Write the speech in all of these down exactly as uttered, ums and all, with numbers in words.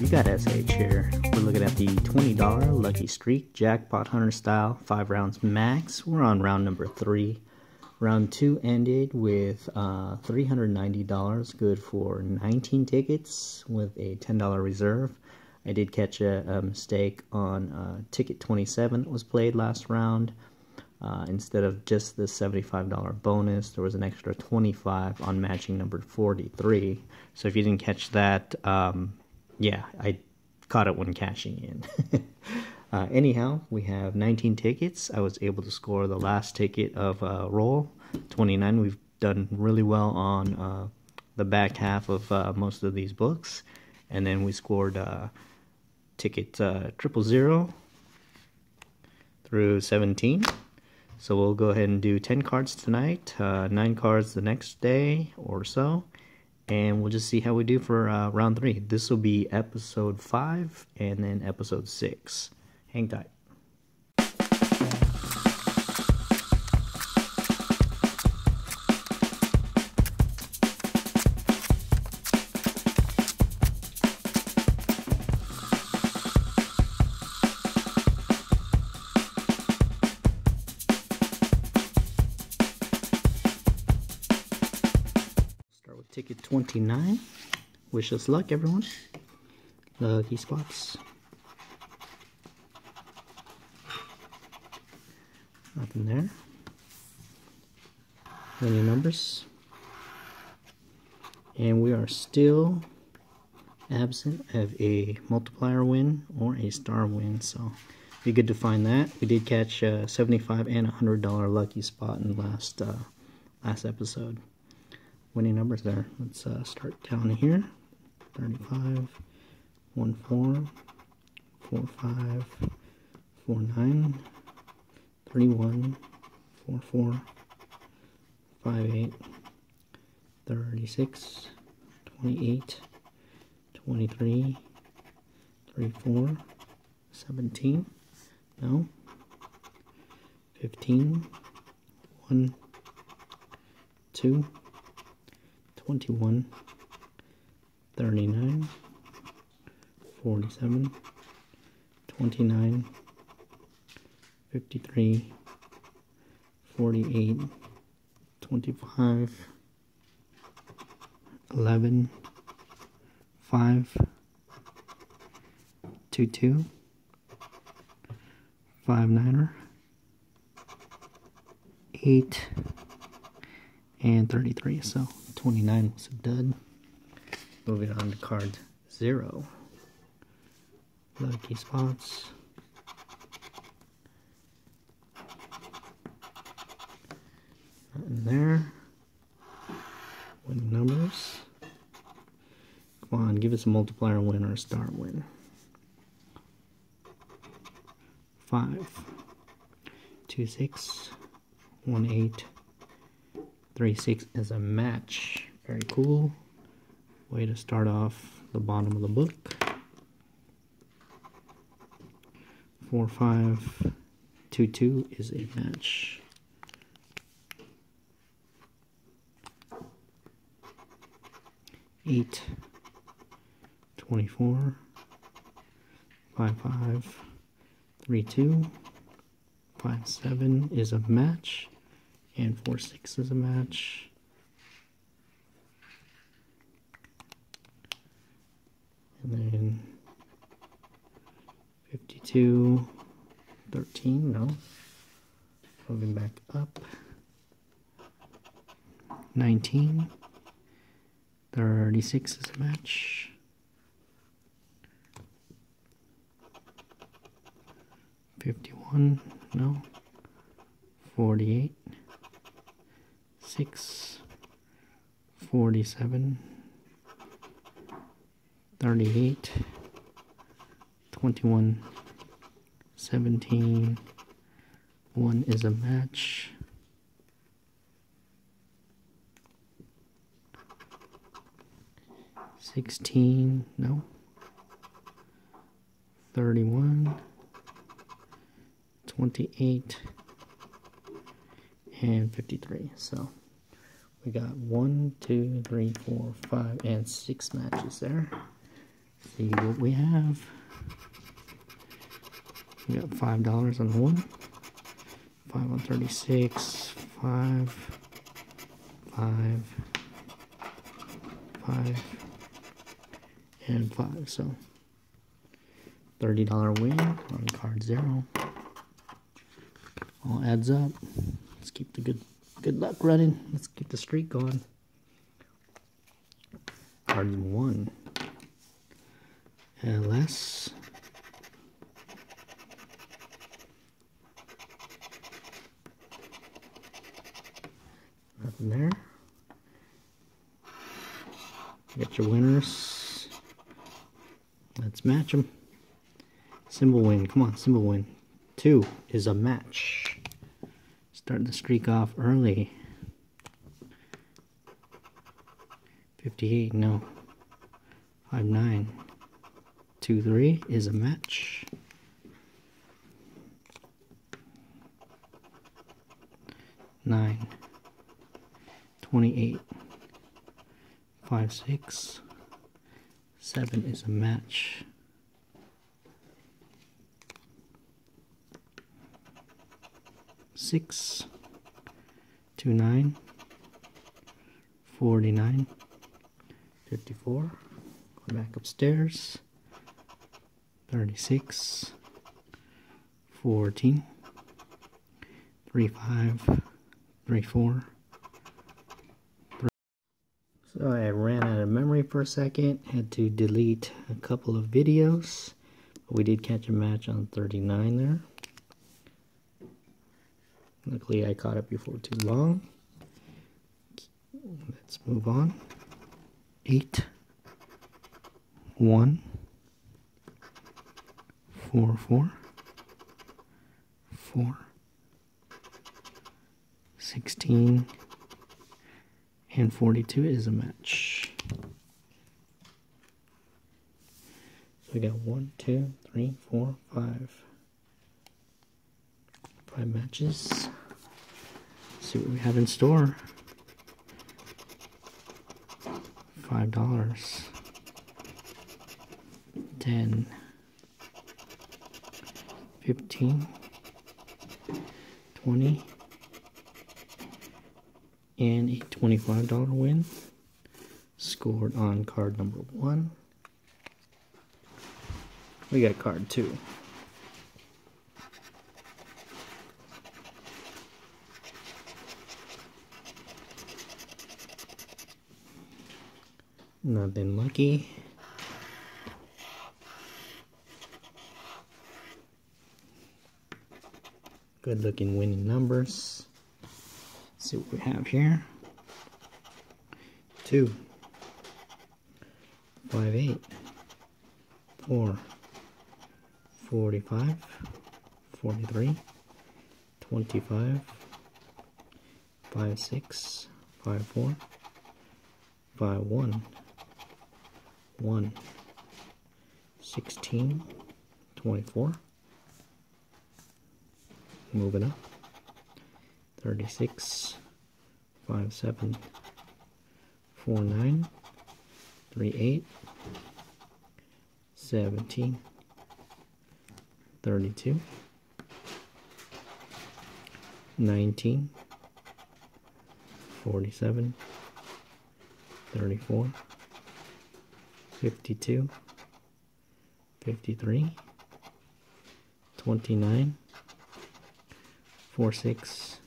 you got S H here. We're looking at the twenty dollar Lucky Streak, Jackpot Hunter style, five rounds max. We're on round number three. Round two ended with uh, three hundred ninety dollars, good for nineteen tickets with a ten dollar reserve. I did catch a, a mistake on uh, ticket twenty-seven that was played last round. Uh, instead of just the seventy-five dollar bonus, there was an extra twenty-five on matching number forty-three. So if you didn't catch that, um, yeah, I caught it when cashing in. uh, anyhow, we have nineteen tickets. I was able to score the last ticket of uh, roll twenty-nine. We've done really well on uh, the back half of uh, most of these books. And then we scored uh, ticket uh, triple zero through seventeen. So we'll go ahead and do ten cards tonight, uh, nine cards the next day or so, and we'll just see how we do for uh, round three. This will be episode five and then episode six. Hang tight. Ticket twenty-nine. Wish us luck, everyone. Lucky spots. Nothing there. Many numbers. And we are still absent of a multiplier win or a star win, so be good to find that. We did catch a seventy-five dollar and one hundred dollar lucky spot in the last, uh, last episode. Winning numbers there. Let's uh, start down here. thirty-five, one four, forty-five, forty-nine, thirty-one, forty-four, fifty-eight, thirty-six, twenty-eight, twenty-three, thirty-four, seventeen, no, fifteen, one, two, twenty-one, thirty-nine, forty-seven, twenty-nine, fifty-three, forty-eight, twenty-five, eleven, five, twenty-two, five-niner, eight, and thirty-three. So twenty-nine was a dud. Moving on to card zero. Lucky spots. Nothing there. Winning numbers. Come on, give us a multiplier win or a star win. Five, two, six, one, eight. thirty-six as a match. Very cool. Way to start off the bottom of the book. four five two two is a match. eight twenty-four five five three two five seven is a match. And four six is a match. And then fifty-two thirteen, no. Moving back up. nineteen thirty-six is a match. fifty-one, no. forty-eight. Six, forty-seven, thirty-eight, twenty-one, seventeen, one is a match, sixteen, no, thirty-one, twenty-eight, and fifty-three. So we got one, two, three, four, five, and six matches there. see what we have. We got five dollars on one, five on thirty-six, five, five, five, and five. So thirty dollar win on card zero. All adds up. Let's keep the good good luck running. Let's keep the streak going. Card one. L S. Nothing there. Get your winners. Let's match them. Symbol win. Come on, symbol win. Two is a match. Start the streak off early. fifty-eight, no. five nine. two three is a match. nine. twenty-eight. five six. seven is a match. six. two nine. forty-nine. fifty-four, going back upstairs, thirty-six, fourteen, thirty-five, thirty-four, three. So I ran out of memory for a second, had to delete a couple of videos, but we did catch a match on thirty-nine there. Luckily I caught it before too long. Let's move on. Eight, one, four, four, four, sixteen, and forty-two is a match. So we got one, two, three, four, five, five matches. Let's see what we have in store. Five dollars, ten, fifteen, twenty, and a twenty-five dollar win scored on card number one. We got card two. Not been lucky. Good looking winning numbers. Let's see what we have here. Two, five, eight, four, forty-five, forty-three, twenty-five, five, six, five, four, five, one. one, sixteen, twenty-four, moving up, thirty-six, five seven, forty-nine, thirty-eight, seventeen, thirty-two, nineteen, forty-seven, thirty-four, fifty-two, fifty-three, twenty-nine, forty-six,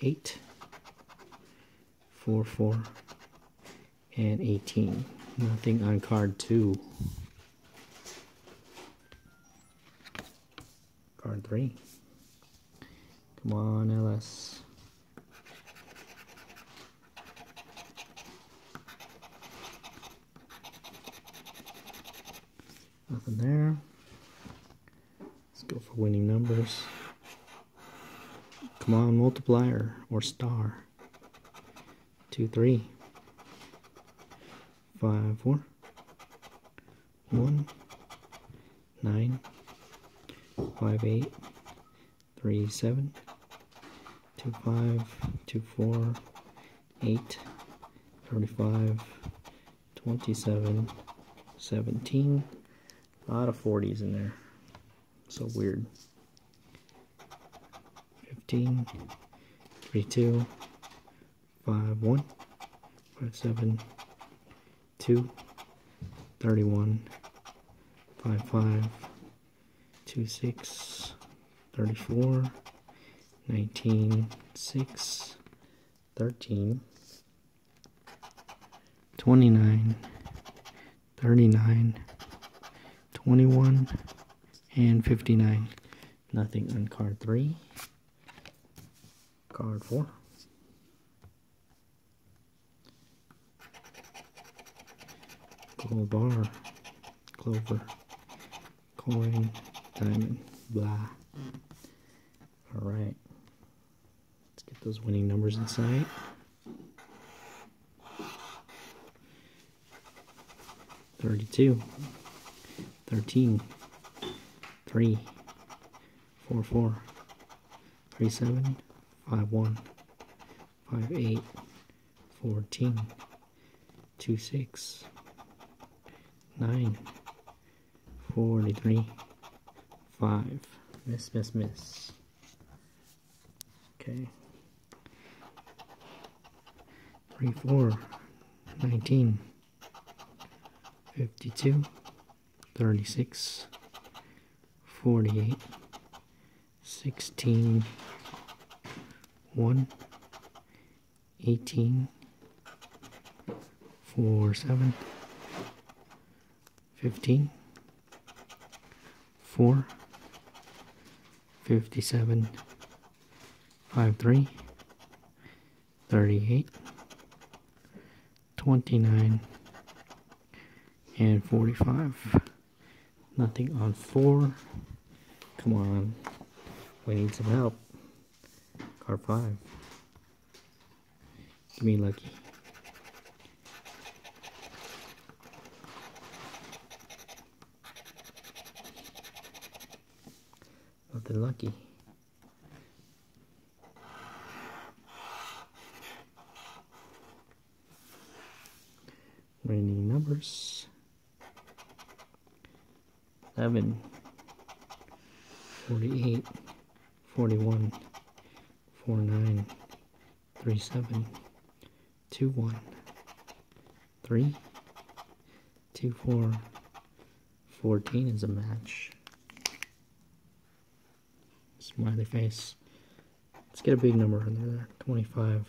eight, forty-four, and eighteen. Nothing on card two. Card three. Come on, L S. Nothing there. Let's go for winning numbers. Come on, multiplier or star. Two, three, five, four, one, nine, five, eight, three, seven, two, five, two, four, eight, thirty-five, twenty-seven, seventeen. A lot of forties in there. So weird. fifteen, thirty-two, fifty-one, fifty-seven, two, thirty-one, fifty-five, twenty-six, thirty-four, nineteen, six, thirteen, twenty-nine, thirty-nine, twenty-one, and fifty-nine. Nothing on card three. Card four. Gold bar, clover, coin, diamond, blah. Alright. Let's get those winning numbers in sight. thirty-two, thirteen, three, forty-four, thirty-seven, fifty-one, fifty-eight, fourteen, twenty-six, nine, forty-three, five. Miss, miss, miss. Okay. thirty-four, nineteen, fifty-two, thirty-six, forty-eight, sixteen, one, eighteen, forty-seven, fifteen, four, fifty-seven, fifty-three, thirty-eight, twenty-nine, and forty-five. Nothing on four. Come on, we need some help. Card five. Give me lucky. Nothing lucky. Winning numbers. Eleven. Forty-eight. Forty-one. forty-nine, thirty-seven, twenty-one, three, twenty-four, fourteen is a match. Smiley face. Let's get a big number in there. twenty-five,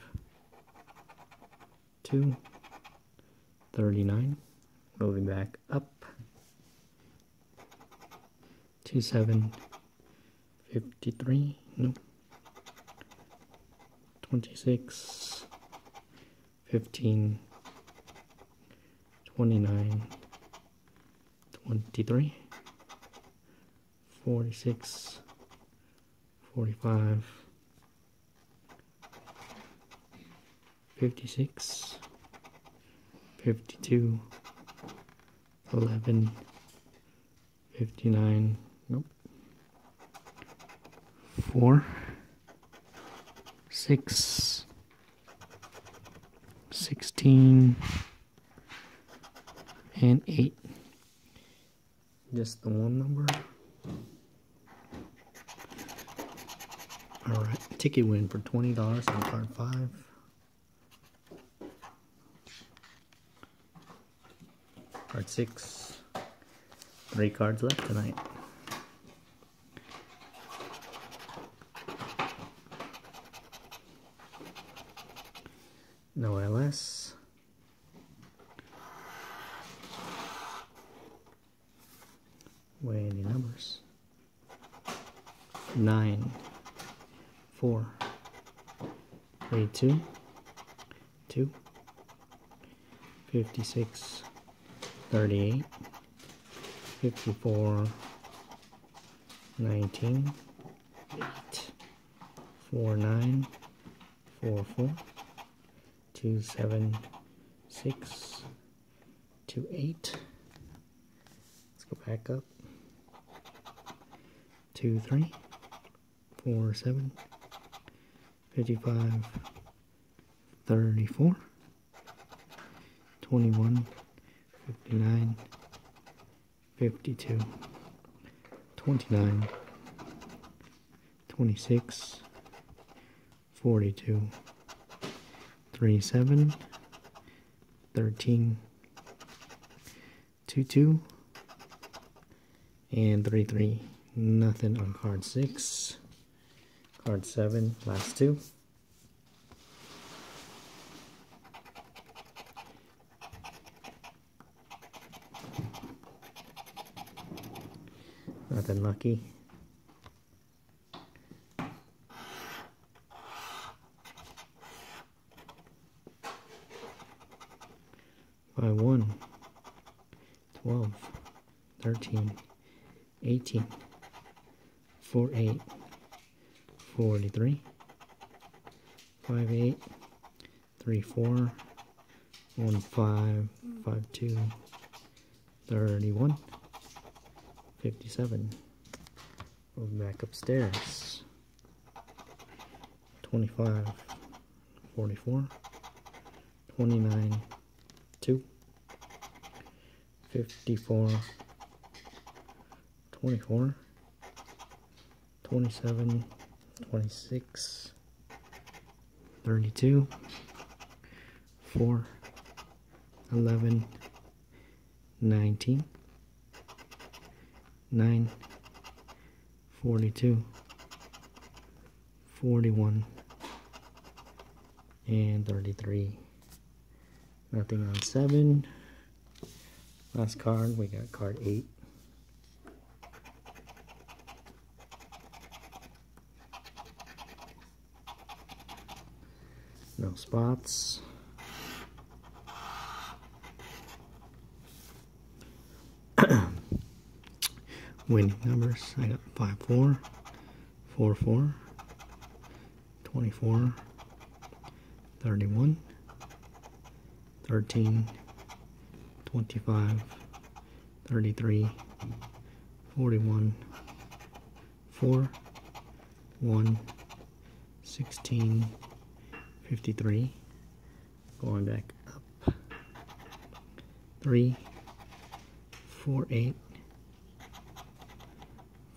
two, thirty-nine, moving back up, twenty-seven, fifty-three, nope. twenty-six, fifteen, twenty-nine, twenty-three, forty-six, forty-five, fifty-six, fifty-two, eleven, fifty-nine, nope, four, six, sixteen, and eight. Just the one number. All right, ticket win for twenty dollars on card five. Card six. Three cards left tonight. No L S. Way any numbers. Nine, four, three, two, two, fifty-six, thirty-eight, fifty-four, nineteen, eight, forty-nine, forty-four. Two, seven, six, two, eight. Let's go back up. Two, three, four, seven, fifty-five, thirty-four, twenty-one, fifty-nine, fifty-two, twenty-nine, twenty-six, forty-two, thirty-seven, thirteen, twenty-two, and thirty-three. Nothing on card six. Card seven, last two. Nothing lucky. five, one, twelve, thirteen, eighteen, four, eight, forty-three, five, eight, three, four, one, five, five, two, thirty-one, fifty-seven. We'll be back upstairs. twenty-five, forty-four, twenty-nine, two, fifty-four, twenty-four, twenty-seven, twenty-six, thirty-two, four, eleven, nineteen, nine, forty-two, forty-one, and thirty-three. Nothing on seven. Last card, we got card eight. No spots. Winning numbers, I got five, four, four, four, twenty-four, thirty-one, thirteen, twenty-five, thirty-three, forty-one, four, one, sixteen, fifty-three, going back up, three, four, eight,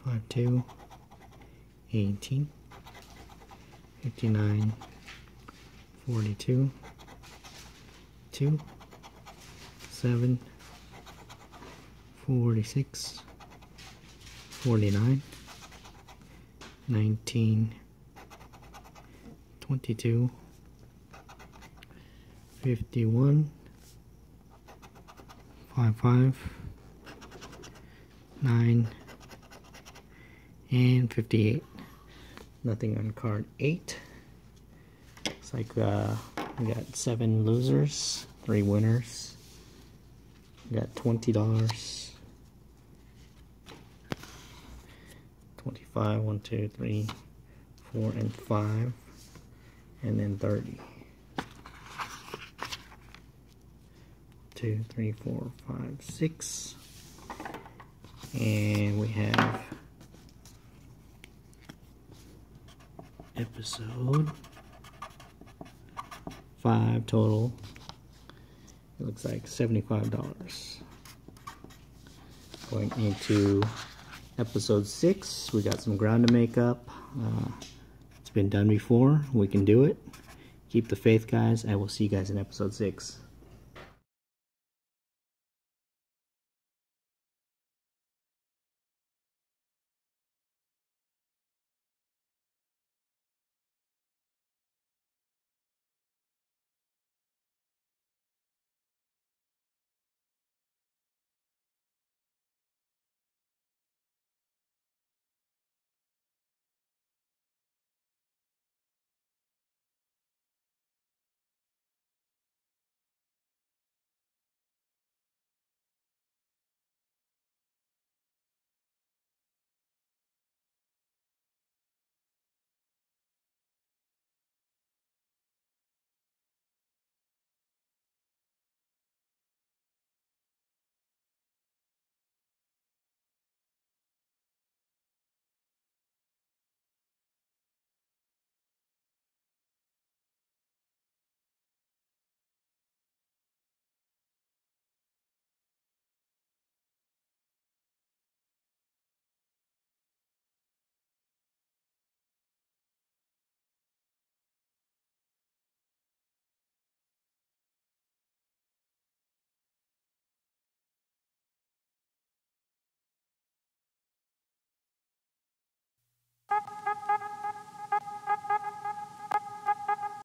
five, two, eighteen, fifty-nine, forty-two, two, seven, forty-six, forty-nine, nineteen, twenty-two, fifty-one, fifty-five, nine, and fifty-eight. Nothing on card eight. It's like uh, we got seven losers, three winners. We got twenty dollars. twenty-five, one, two, three, four, and five. And then thirty. two, three, four, five, six. And we have episode five total. It looks like seventy-five dollars. Going into episode six, we got some ground to make up. Uh, it's been done before. We can do it. Keep the faith, guys. I will see you guys in episode six.